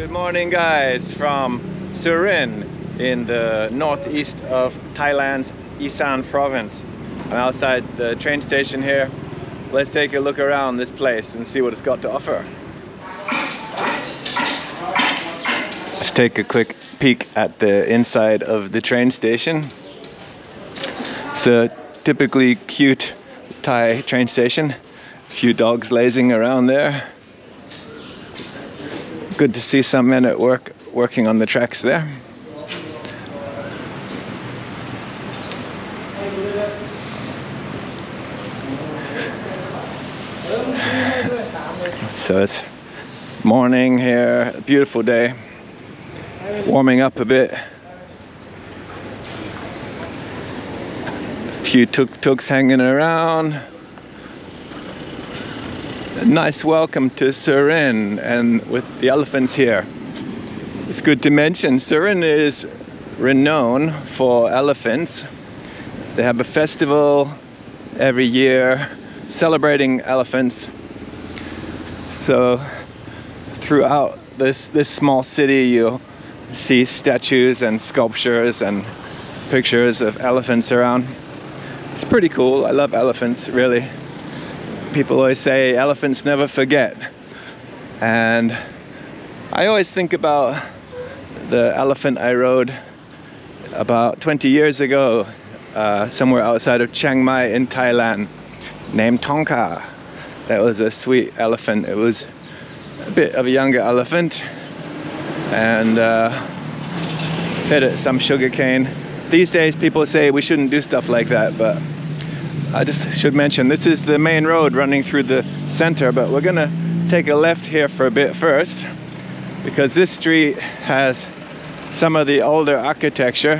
Good morning guys from Surin in the northeast of Thailand's Isan province. I'm outside the train station here. Let's take a look around this place and see what it's got to offer. Let's take a quick peek at the inside of the train station. It's a typically cute Thai train station. A few dogs lazing around there. Good to see some men at work, working on the tracks there. So it's morning here, a beautiful day. Warming up a bit. A few tuk-tuks hanging around. Nice welcome to Surin and with the elephants here. It's good to mention Surin is renowned for elephants. They have a festival every year celebrating elephants. So throughout this small city you'll see statues and sculptures and pictures of elephants around. It's pretty cool. I love elephants, really. People always say elephants never forget, and I always think about the elephant I rode about 20 years ago somewhere outside of Chiang Mai in Thailand named Tonka. That was a sweet elephant. It was a bit of a younger elephant and fed it some sugar cane. These days people say we shouldn't do stuff like that, but I just should mention this is the main road running through the center, but we're gonna take a left here for a bit first because this street has some of the older architecture,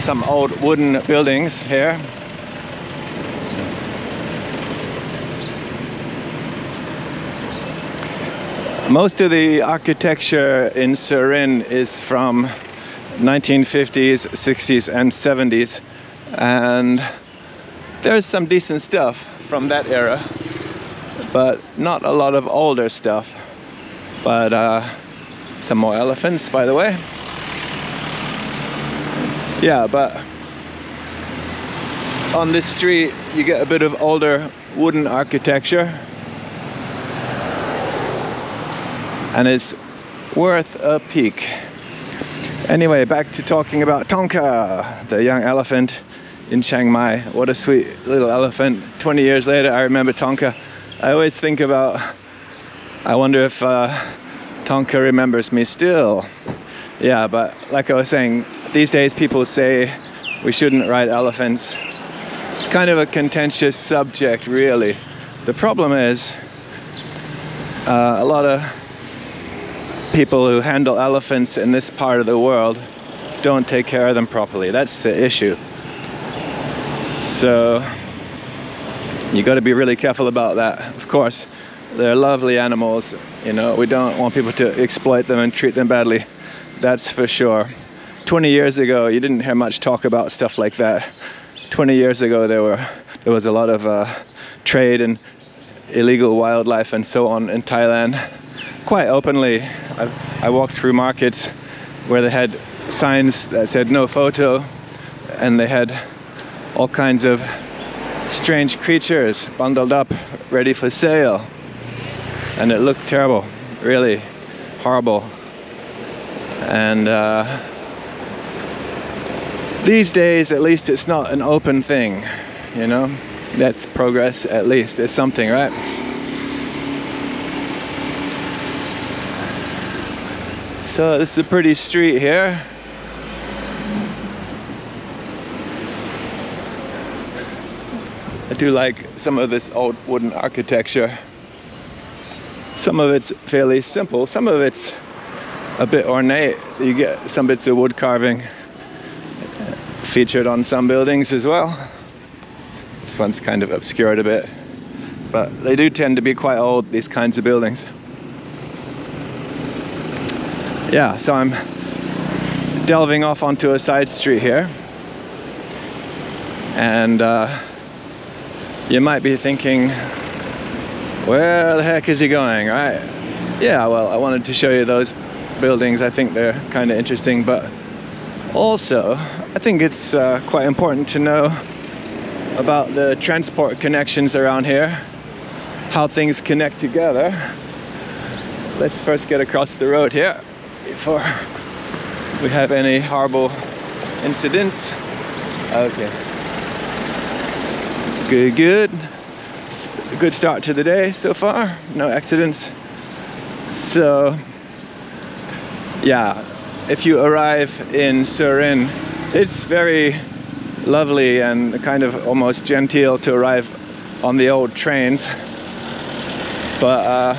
some old wooden buildings here. Most of the architecture in Surin is from 1950s, 60s and 70s. And there's some decent stuff from that era, but not a lot of older stuff. But some more elephants, by the way. Yeah, but on this street you get a bit of older wooden architecture, and it's worth a peek. Anyway, back to talking about Tonka, the young elephant in Chiang Mai. What a sweet little elephant. 20 years later I remember Tonka. I always think about, I wonder if Tonka remembers me still. Yeah, but like I was saying, these days people say we shouldn't ride elephants. It's kind of a contentious subject, really. The problem is a lot of people who handle elephants in this part of the world don't take care of them properly. That's the issue. So you got to be really careful about that. Of course, they're lovely animals, you know, we don't want people to exploit them and treat them badly, that's for sure. 20 years ago you didn't hear much talk about stuff like that. 20 years ago there was a lot of trade in illegal wildlife and so on in Thailand. Quite openly, I walked through markets where they had signs that said no photo, and they had all kinds of strange creatures bundled up, ready for sale. And it looked terrible, really horrible. And these days, at least, it's not an open thing, you know? That's progress, at least. It's something, right? So this is a pretty street here. I do like some of this old wooden architecture. Some of it's fairly simple, some of it's a bit ornate. You get some bits of wood carving featured on some buildings as well. This one's kind of obscured a bit, but they do tend to be quite old, these kinds of buildings. Yeah, so I'm delving off onto a side street here, and you might be thinking, where the heck is he going, right? yeah, well, I wanted to show you those buildings. I think they're kind of interesting, but also I think it's quite important to know about the transport connections around here, how things connect together. Let's first get across the road here before we have any horrible incidents. Okay. Good, good. Good start to the day so far. No accidents. So, yeah, if you arrive in Surin, it's very lovely and kind of almost genteel to arrive on the old trains. But I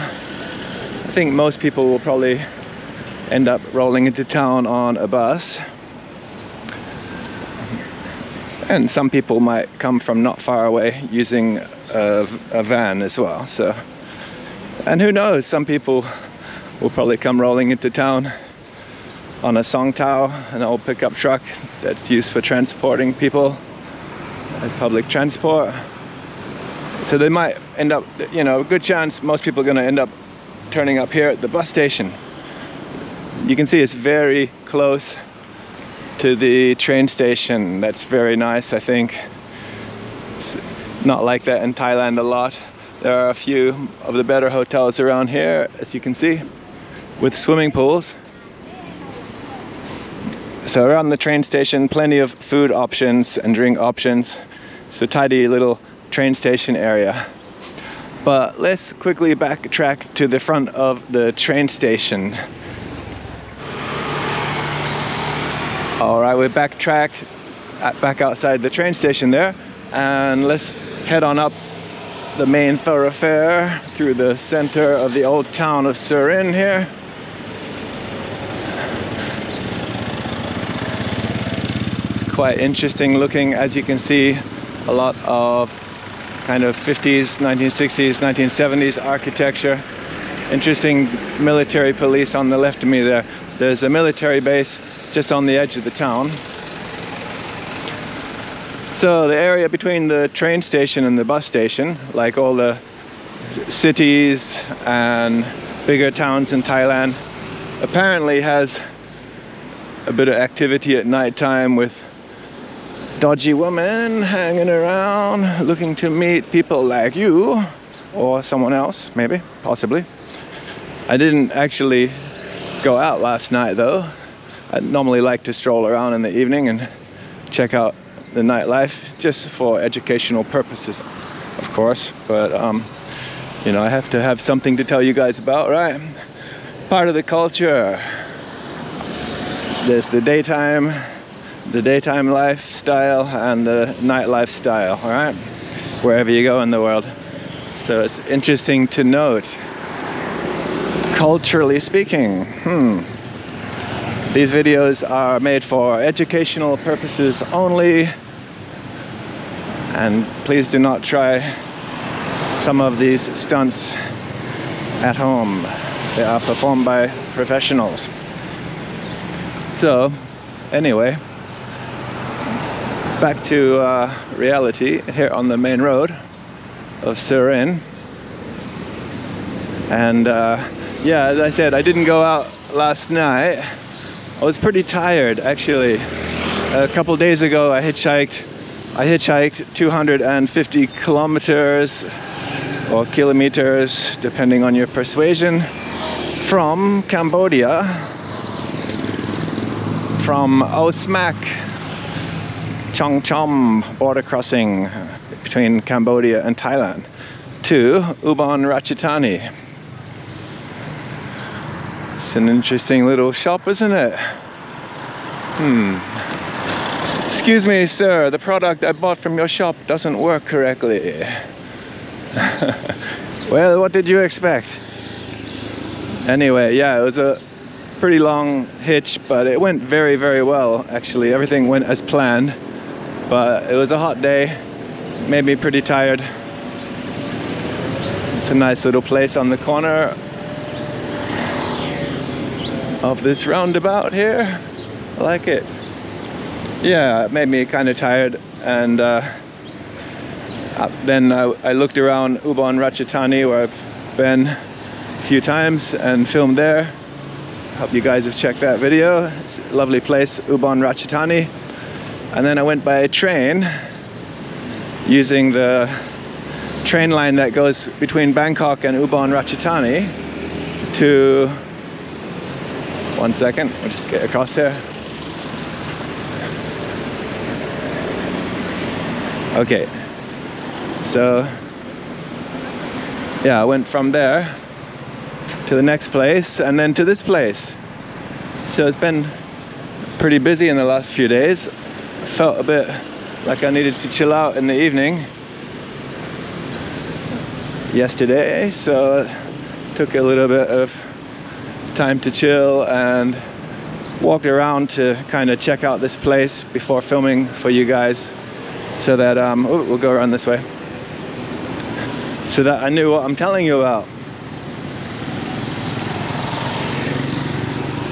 think most people will probably end up rolling into town on a bus. And some people might come from not far away using a van as well. So, and who knows, some people will probably come rolling into town on a song tao, an old pickup truck that's used for transporting people as public transport. So they might end up, you know, a good chance most people are going to end up turning up here at the bus station. You can see it's very close to the train station. That's very nice, I think. It's not like that in Thailand a lot. There are a few of the better hotels around here, as you can see, with swimming pools. So around the train station, plenty of food options and drink options. It's a tidy little train station area. But let's quickly backtrack to the front of the train station. All right, we backtracked back outside the train station there, and let's head on up the main thoroughfare through the center of the old town of Surin here. It's quite interesting looking, as you can see, a lot of kind of 50s, 1960s, 1970s architecture. Interesting military police on the left of me there. There's a military base just on the edge of the town. So the area between the train station and the bus station, like all the cities and bigger towns in Thailand, apparently has a bit of activity at nighttime with dodgy women hanging around looking to meet people like you or someone else, maybe, possibly. I didn't actually go out last night though. I normally like to stroll around in the evening and check out the nightlife, just for educational purposes, of course. But, you know, I have to have something to tell you guys about, right? Part of the culture. There's the daytime lifestyle and the night lifestyle, all right? Wherever you go in the world. So it's interesting to note, culturally speaking. These videos are made for educational purposes only, and please do not try some of these stunts at home. They are performed by professionals. So, anyway, back to reality here on the main road of Surin. And yeah, as I said, I didn't go out last night. I was pretty tired, actually. A couple days ago, I hitchhiked 250 kilometers, or kilometers, depending on your persuasion, from Cambodia, from O Smak, Chong Chom border crossing between Cambodia and Thailand, to Ubon Ratchathani. It's an interesting little shop, isn't it? Excuse me, sir, the product I bought from your shop doesn't work correctly. Well, what did you expect? Anyway, yeah, it was a pretty long hitch, but it went very, very well, actually. Everything went as planned, but it was a hot day, made me pretty tired. It's a nice little place on the corner of this roundabout here. I like it. Yeah, it made me kind of tired, and then I looked around Ubon Ratchathani, where I've been, a few times and filmed there. Hope you guys have checked that video. It's a lovely place, Ubon Ratchathani. And then I went by train using the train line that goes between Bangkok and Ubon Ratchathani to, one second, we'll just get across here. Okay, so yeah, I went from there to the next place and then to this place. So it's been pretty busy in the last few days. I felt a bit like I needed to chill out in the evening yesterday, so it took a little bit of time to chill and walked around to kind of check out this place before filming for you guys. So that, oh, we'll go around this way. So that I knew what I'm telling you about.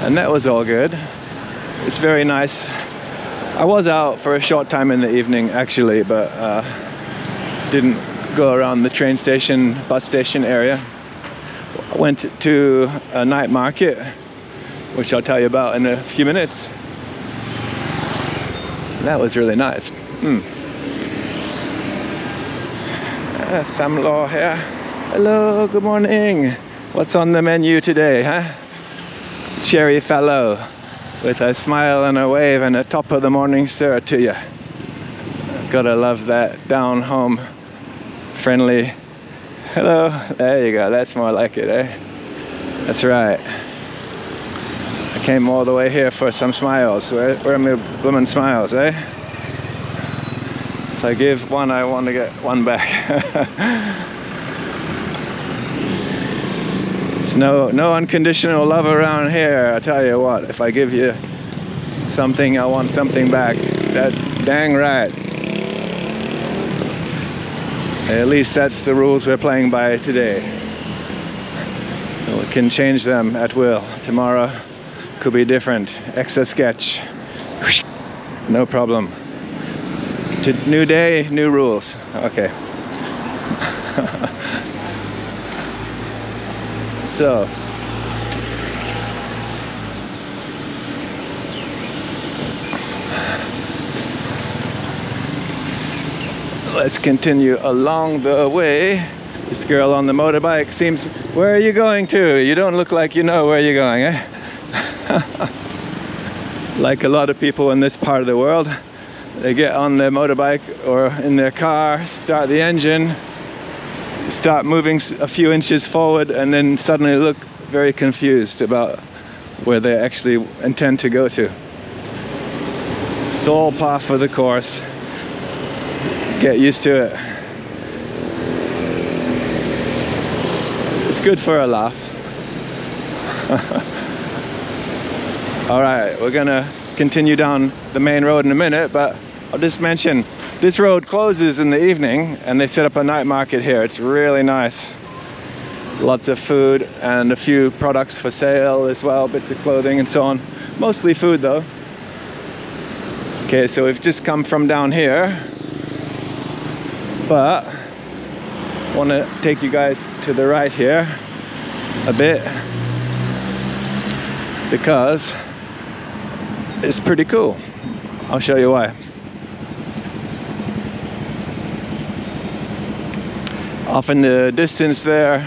And that was all good. It's very nice. I was out for a short time in the evening actually, but didn't go around the train station, bus station area. I went to a night market, which I'll tell you about in a few minutes. That was really nice. Sam Law here. Hello, good morning. What's on the menu today, huh? Cherry fellow with a smile and a wave and a top of the morning sir to you. Gotta love that down home friendly. Hello, there you go, that's more like it, eh? That's right. I came all the way here for some smiles. Where are my woman smiles, eh? If I give one, I want to get one back. It's no unconditional love around here, I tell you what. If I give you something, I want something back. That dang right. At least that's the rules we're playing by today. We can change them at will. Tomorrow could be different. Exa sketch. No problem. New day, new rules. Okay. So, let's continue along the way. This girl on the motorbike seems... Where are you going to? You don't look like you know where you're going, eh? Like a lot of people in this part of the world. They get on their motorbike or in their car, start the engine, start moving a few inches forward, and then suddenly look very confused about where they actually intend to go to. It's all par for the course. Get used to it. It's good for a laugh. All right, we're gonna continue down the main road in a minute, but I'll just mention this road closes in the evening and they set up a night market here. It's really nice. Lots of food and a few products for sale as well, bits of clothing and so on. Mostly food though. Okay, so we've just come from down here, but I want to take you guys to the right here a bit because it's pretty cool. I'll show you why. Off in the distance there,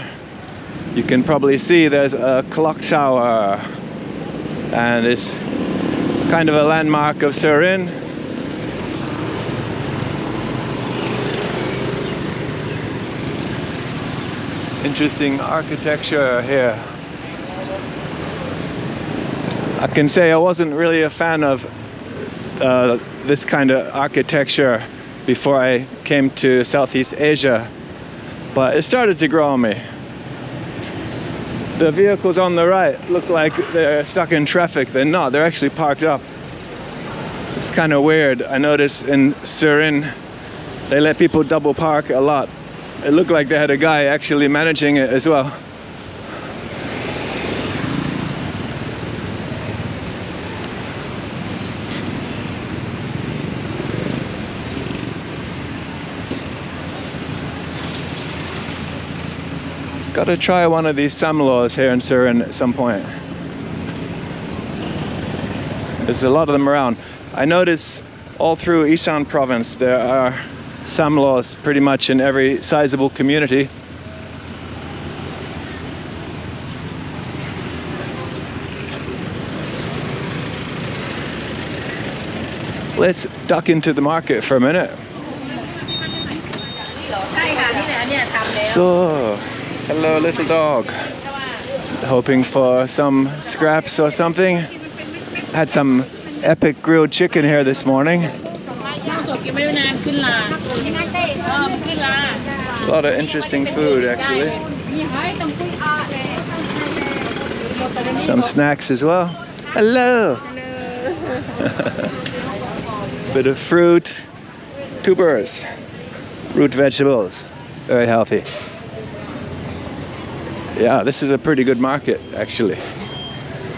you can probably see there's a clock tower. And it's kind of a landmark of Surin. Interesting architecture here. I can say I wasn't really a fan of this kind of architecture before I came to Southeast Asia, but it started to grow on me. The vehicles on the right look like they're stuck in traffic. They're not, they're actually parked up. It's kind of weird. I noticed in Surin, they let people double park a lot. It looked like they had a guy actually managing it as well. Got to try one of these samlors here in Surin at some point. There's a lot of them around. I notice all through Isan province there are samlors pretty much in every sizable community. Let's duck into the market for a minute. So, hello little dog. Hoping for some scraps or something. Had some epic grilled chicken here this morning. A lot of interesting food actually. Some snacks as well. Hello! Bit of fruit, tubers, root vegetables. Very healthy. Yeah, this is a pretty good market actually.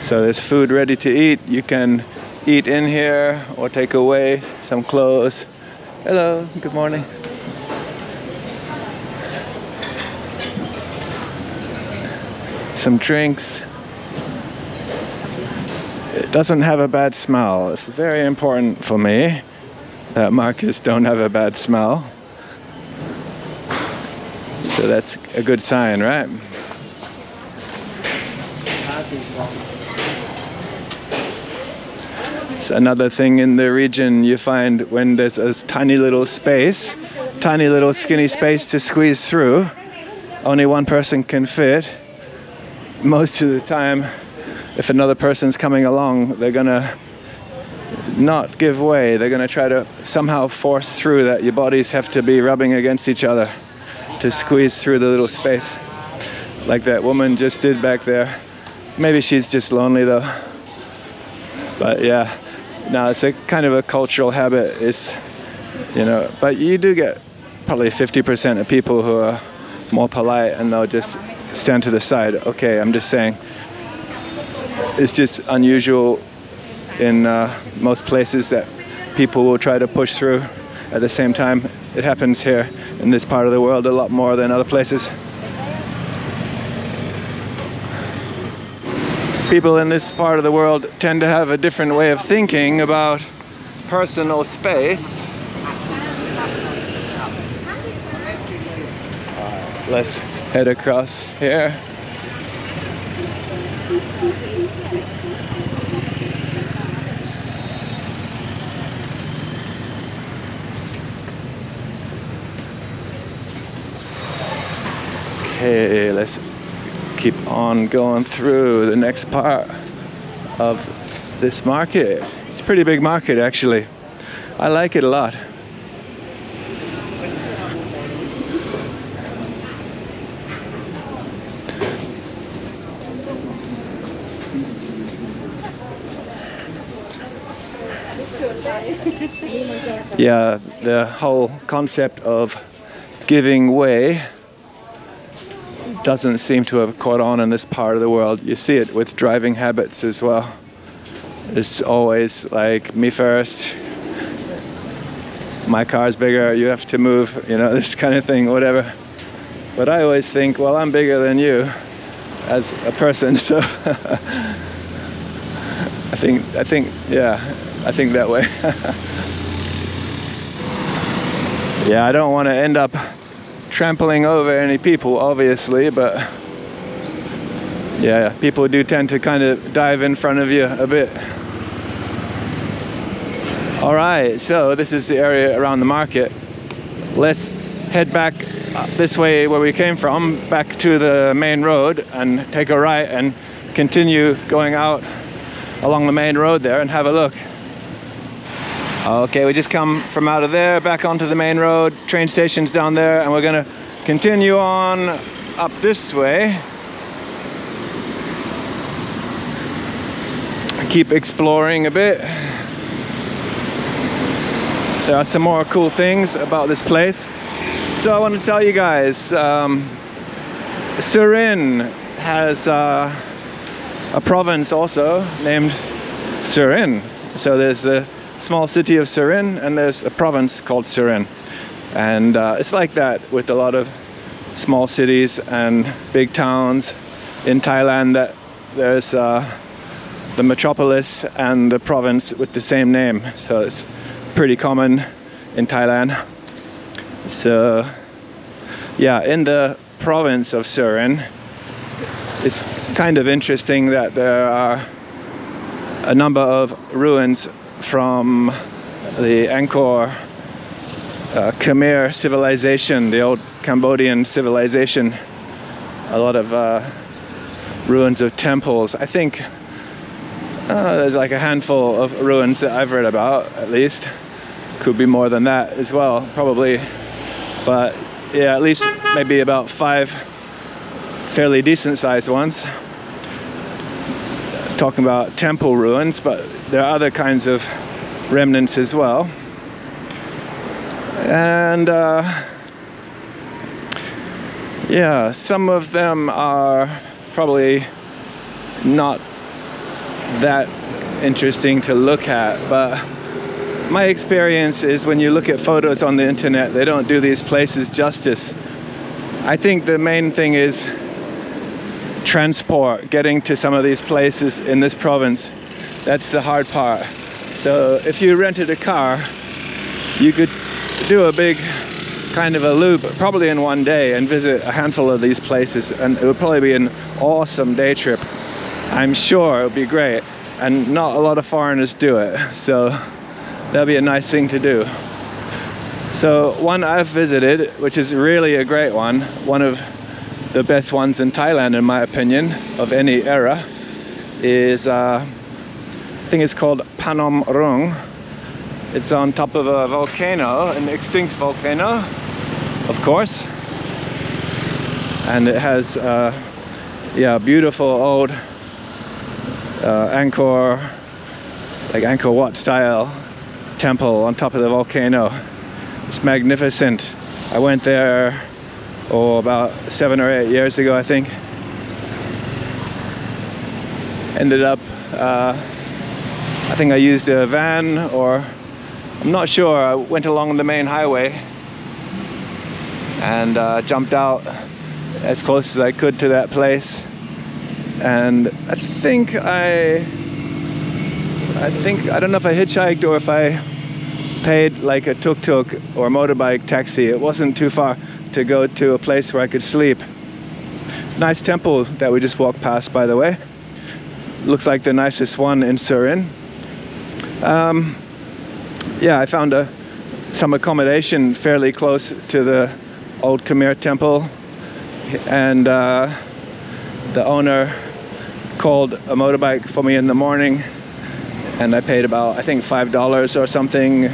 So there's food ready to eat. You can eat in here or take away, some clothes. Hello, good morning. Some drinks. It doesn't have a bad smell. It's very important for me that markets don't have a bad smell. So that's a good sign, right? Another thing in the region you find when there's a tiny little space, tiny little skinny space to squeeze through, only one person can fit. Most of the time, if another person's coming along, they're gonna not give way. They're gonna try to somehow force through that. Your bodies have to be rubbing against each other to squeeze through the little space, like that woman just did back there. Maybe she's just lonely though. But yeah. No, it's a kind of a cultural habit. It's, you know, but you do get probably 50% of people who are more polite and they'll just stand to the side. Okay, I'm just saying, it's just unusual in most places that people will try to push through at the same time. It happens here in this part of the world a lot more than other places. People in this part of the world tend to have a different way of thinking about personal space. Let's head across here. Okay, let's keep on going through the next part of this market. It's a pretty big market actually. I like it a lot. Yeah, the whole concept of giving way doesn't seem to have caught on in this part of the world. You see it with driving habits as well. It's always like, me first, my car's bigger, you have to move, you know, this kind of thing, whatever. But I always think, well, I'm bigger than you as a person, so I think that way. Yeah, I don't want to end up trampling over any people, obviously, but yeah, people do tend to kind of dive in front of you a bit. All right, so this is the area around the market. Let's head back this way where we came from, back to the main road, and take a right and continue going out along the main road there and have a look. Okay, we just come from out of there, back onto the main road, train station's down there, and we're gonna continue on up this way. Keep exploring a bit. There are some more cool things about this place. So I want to tell you guys, Surin has a province also named Surin. So there's the small city of Surin, and there's a province called Surin, and it's like that with a lot of small cities and big towns in Thailand, that there's the metropolis and the province with the same name. So it's pretty common in Thailand. So yeah, in the province of Surin, it's kind of interesting that there are a number of ruins from the Angkor Khmer civilization, the old Cambodian civilization. A lot of ruins of temples. I think there's like a handful of ruins that I've read about, at least. Could be more than that as well, probably. But yeah, at least maybe about 5 fairly decent sized ones. Talking about temple ruins, but there are other kinds of remnants as well. And yeah, some of them are probably not that interesting to look at, but my experience is when you look at photos on the internet, they don't do these places justice. I think the main thing is transport, getting to some of these places in this province. That's the hard part. So if you rented a car, you could do a big kind of a loop, probably in one day, and visit a handful of these places, and it would probably be an awesome day trip. I'm sure it would be great, and not a lot of foreigners do it, so that'd be a nice thing to do. So one I've visited, which is really a great one of the best ones in Thailand, in my opinion, of any era, is I think it's called Phanom Rung. It's on top of a volcano, an extinct volcano, of course. And it has yeah, beautiful old Angkor, like Angkor Wat style temple on top of the volcano. It's magnificent. I went there about 7 or 8 years ago, I think. Ended up, I think I used a van, or I'm not sure, I went along the main highway and jumped out as close as I could to that place. And I think I don't know if I hitchhiked or if I paid like a tuk-tuk or motorbike taxi. It wasn't too far to go to a place where I could sleep. Nice temple that we just walked past, by the way. Looks like the nicest one in Surin. Yeah, I found some accommodation fairly close to the old Khmer temple, and the owner called a motorbike for me in the morning, and I paid about, I think, $5 or something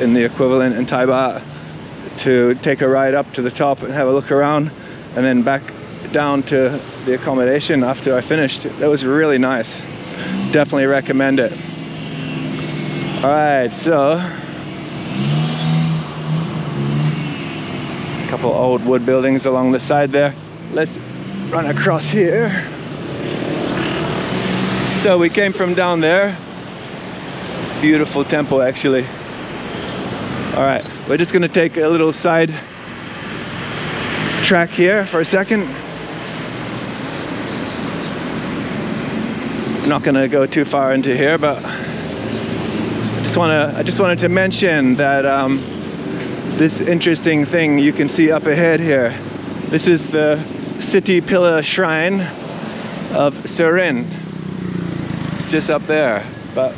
in the equivalent in Thai baht to take a ride up to the top and have a look around, and then back down to the accommodation after I finished. That was really nice. Definitely recommend it. Alright, so a couple old wood buildings along the side there. Let's run across here. So we came from down there. Beautiful temple, actually. Alright, we're just gonna take a little side track here for a second. I'm not gonna go too far into here, but I just wanted to mention that this interesting thing you can see up ahead here. This is the city pillar shrine of Surin, just up there. But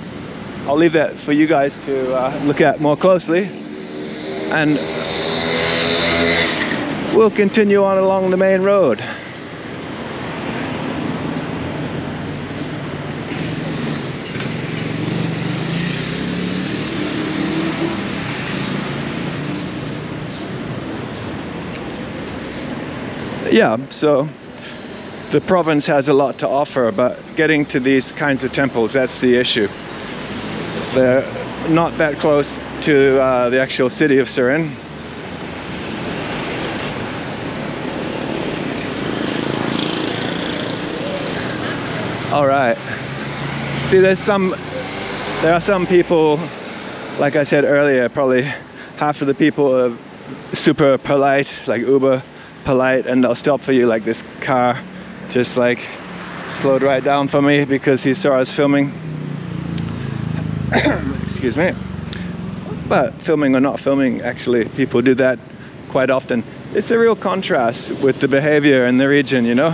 I'll leave that for you guys to look at more closely. And we'll continue on along the main road. Yeah, so the province has a lot to offer, but getting to these kinds of temples, that's the issue. They're not that close to the actual city of Surin. All right. See, there are some people, like I said earlier, probably half of the people are super polite, like uber polite, and they'll stop for you. Like this car just like slowed right down for me because he saw I was filming. Excuse me. But filming or not filming, actually people do that quite often. It's a real contrast with the behavior in the region, you know.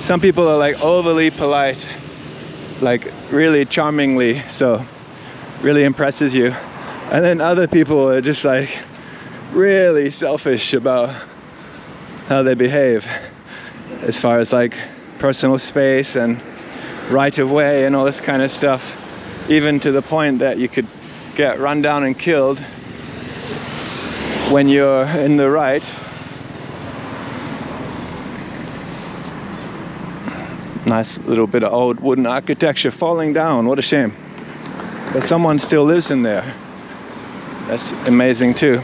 Some people are like overly polite, like really charmingly, so really impresses you. And then other people are just like really selfish about how they behave as far as like personal space and right of way and all this kind of stuff, even to the point that you could get run down and killed when you're in the right. Nice little bit of old wooden architecture falling down, what a shame. But someone still lives in there. That's amazing too.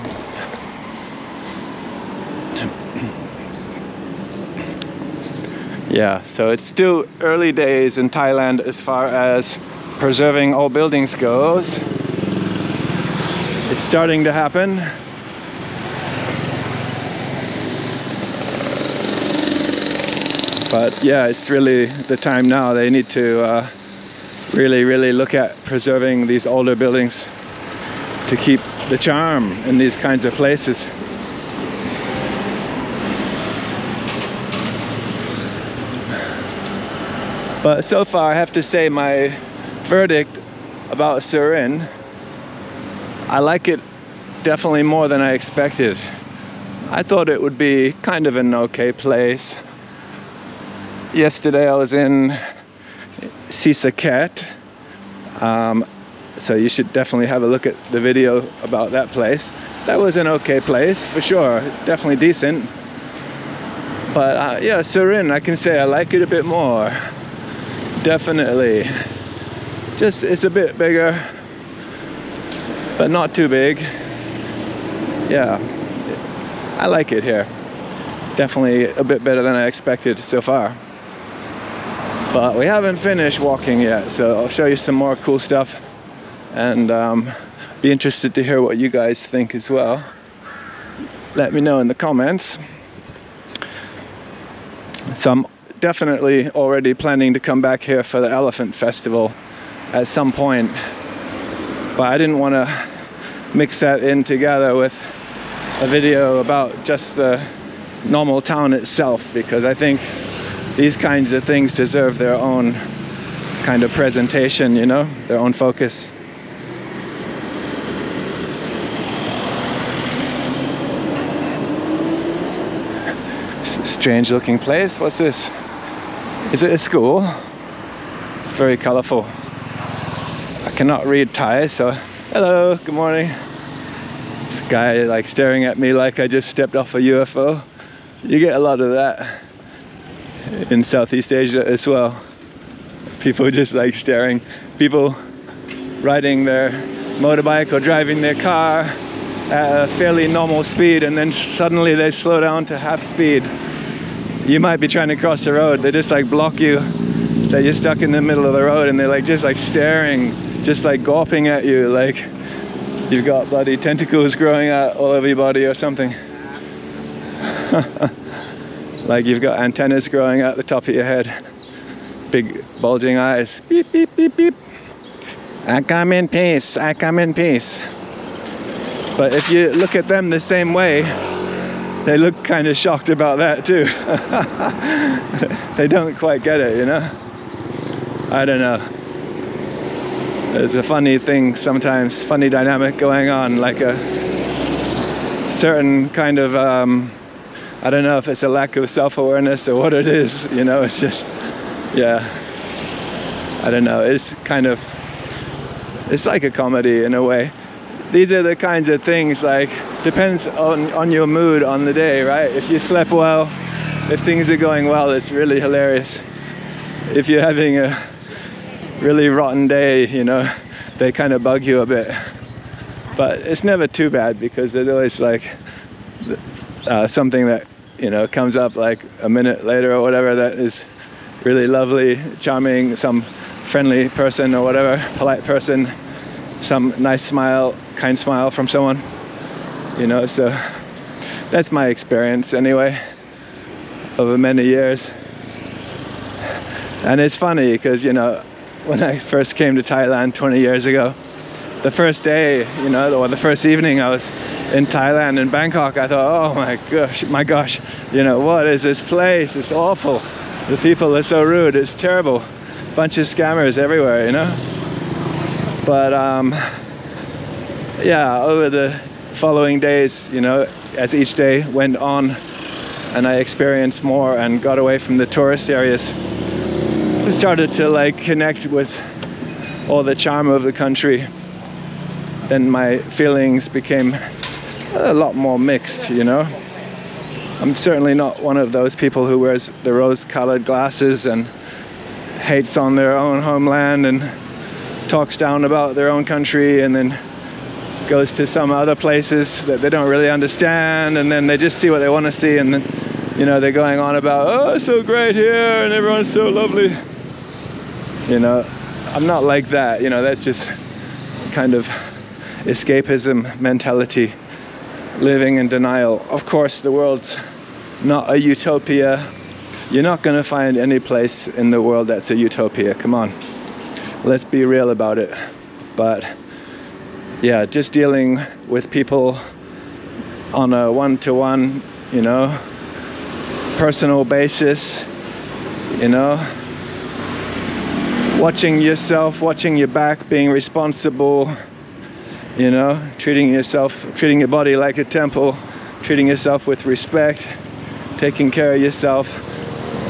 Yeah, so it's still early days in Thailand as far as preserving old buildings goes. It's starting to happen. But yeah, it's really the time now. They need to really look at preserving these older buildings to keep the charm in these kinds of places. But so far, I have to say my verdict about Surin, I like it definitely more than I expected. I thought it would be kind of an okay place. Yesterday I was in Sisaket, so you should definitely have a look at the video about that place. That was an okay place for sure, definitely decent. But yeah, Surin, I can say I like it a bit more, definitely. Just it's a bit bigger, but not too big. Yeah, I like it here. Definitely a bit better than I expected so far. But we haven't finished walking yet, so I'll show you some more cool stuff, and be interested to hear what you guys think as well. Let me know in the comments. So I'm definitely already planning to come back here for the Elephant Festival at some point, but I didn't want to mix that in together with a video about just the normal town itself, because I think these kinds of things deserve their own kind of presentation, you know, their own focus. It's a strange looking place. What's this? Is it a school? It's very colorful. I cannot read Thai, so hello, good morning. This guy like staring at me like I just stepped off a UFO. You get a lot of that in Southeast Asia as well. People just like staring. People riding their motorbike or driving their car at a fairly normal speed, and then suddenly they slow down to half speed. You might be trying to cross the road. They just like block you. That you're stuck in the middle of the road, and they're like just like staring, just like gawping at you, like you've got bloody tentacles growing out all over your body or something. Like you've got antennas growing out the top of your head. Big bulging eyes. Beep, beep, beep, beep. I come in peace, I come in peace. But if you look at them the same way, they look kind of shocked about that too. They don't quite get it, you know? I don't know. There's a funny thing sometimes, funny dynamic going on, like a certain kind of I don't know if it's a lack of self-awareness or what it is, you know, it's just, yeah, I don't know, it's kind of, it's like a comedy in a way. These are the kinds of things, like, depends on your mood on the day, right? If you slept well, if things are going well, it's really hilarious. If you're having a really rotten day, you know, they kind of bug you a bit. But it's never too bad, because there's always like something that, you know, comes up like a minute later or whatever that is really lovely, charming, some friendly person or whatever, polite person, some nice smile, kind smile from someone, you know, so that's my experience anyway. over many years. And it's funny because, you know, when I first came to Thailand 20 years ago, the first day, you know, or the first evening I was in Thailand, in Bangkok, I thought, oh my gosh, you know, what is this place? It's awful. The people are so rude, it's terrible. Bunch of scammers everywhere, you know? But yeah, over the following days, you know, as each day went on and I experienced more and got away from the tourist areas, I started to like connect with all the charm of the country. Then my feelings became a lot more mixed, you know? I'm certainly not one of those people who wears the rose-colored glasses and hates on their own homeland and talks down about their own country and then goes to some other places that they don't really understand, and then they just see what they want to see, and then, you know, they're going on about, oh, it's so great here and everyone's so lovely. You know, I'm not like that, you know, that's just kind of escapism mentality, living in denial. Of course, the world's not a utopia. You're not going to find any place in the world that's a utopia. Come on, let's be real about it. But yeah, just dealing with people on a one-to-one, you know, personal basis, you know, watching yourself, watching your back, being responsible, you know, treating yourself, treating your body like a temple, treating yourself with respect, taking care of yourself,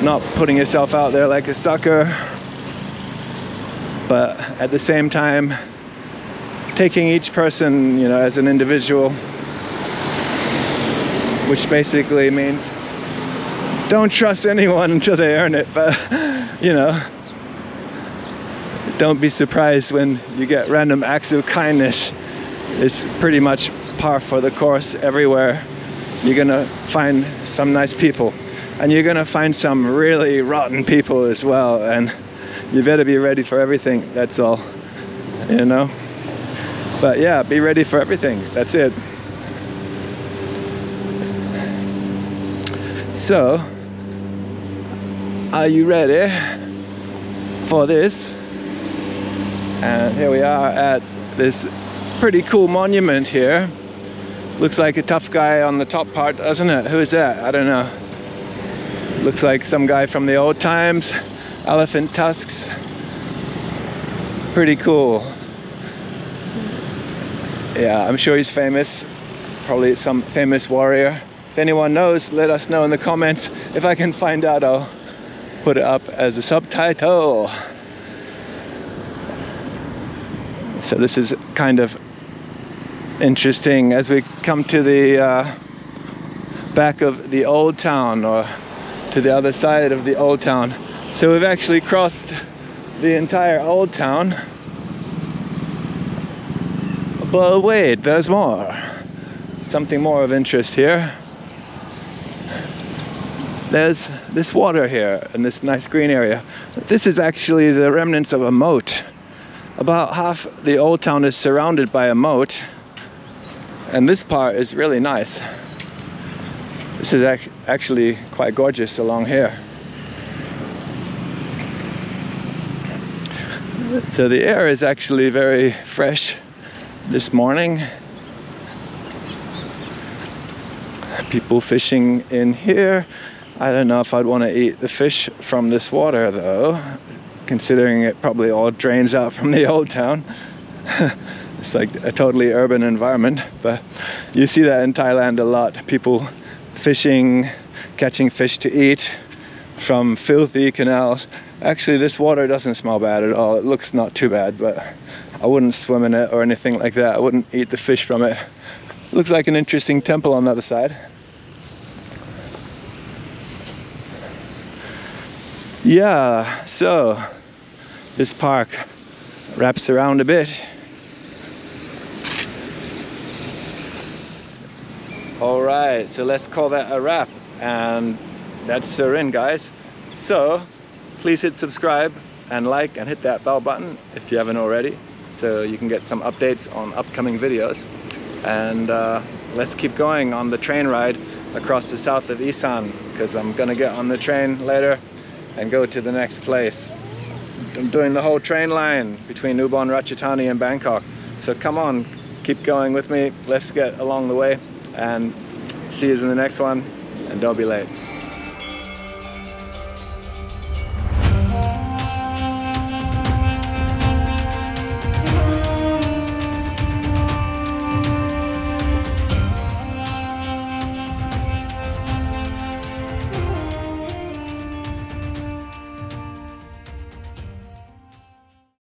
not putting yourself out there like a sucker, but at the same time taking each person, you know, as an individual, which basically means don't trust anyone until they earn it. But you know, don't be surprised when you get random acts of kindness. It's pretty much par for the course everywhere. You're gonna find some nice people, and you're gonna find some really rotten people as well, and you better be ready for everything, that's all, you know? But yeah, be ready for everything, that's it. So, are you ready for this? And here we are at this pretty cool monument here. Looks like a tough guy on the top part, doesn't it? Who is that? I don't know. Looks like some guy from the old times. Elephant tusks. Pretty cool. Yeah, I'm sure he's famous. Probably some famous warrior. If anyone knows, let us know in the comments. If I can find out, I'll put it up as a subtitle. So this is kind of interesting as we come to the back of the old town, or to the other side of the old town. So we've actually crossed the entire old town. But wait, there's more. Something more of interest here. There's this water here and this nice green area. This is actually the remnants of a moat. About half the old town is surrounded by a moat, and this part is really nice. This is actually quite gorgeous along here. So the air is actually very fresh this morning. People fishing in here. I don't know if I'd want to eat the fish from this water though, considering it probably all drains out from the old town. It's like a totally urban environment, but you see that in Thailand a lot. People fishing, catching fish to eat from filthy canals. Actually, this water doesn't smell bad at all. It looks not too bad, but I wouldn't swim in it or anything like that. I wouldn't eat the fish from it. Looks like an interesting temple on the other side. Yeah, so this park wraps around a bit. All right, so let's call that a wrap. And that's Surin, guys. So please hit subscribe and like and hit that bell button if you haven't already, so you can get some updates on upcoming videos. And let's keep going on the train ride across the south of Isan. because I'm gonna get on the train later and go to the next place. I'm doing the whole train line between Ubon Ratchathani and Bangkok. So come on, keep going with me. Let's get along the way and see you in the next one, and don't be late.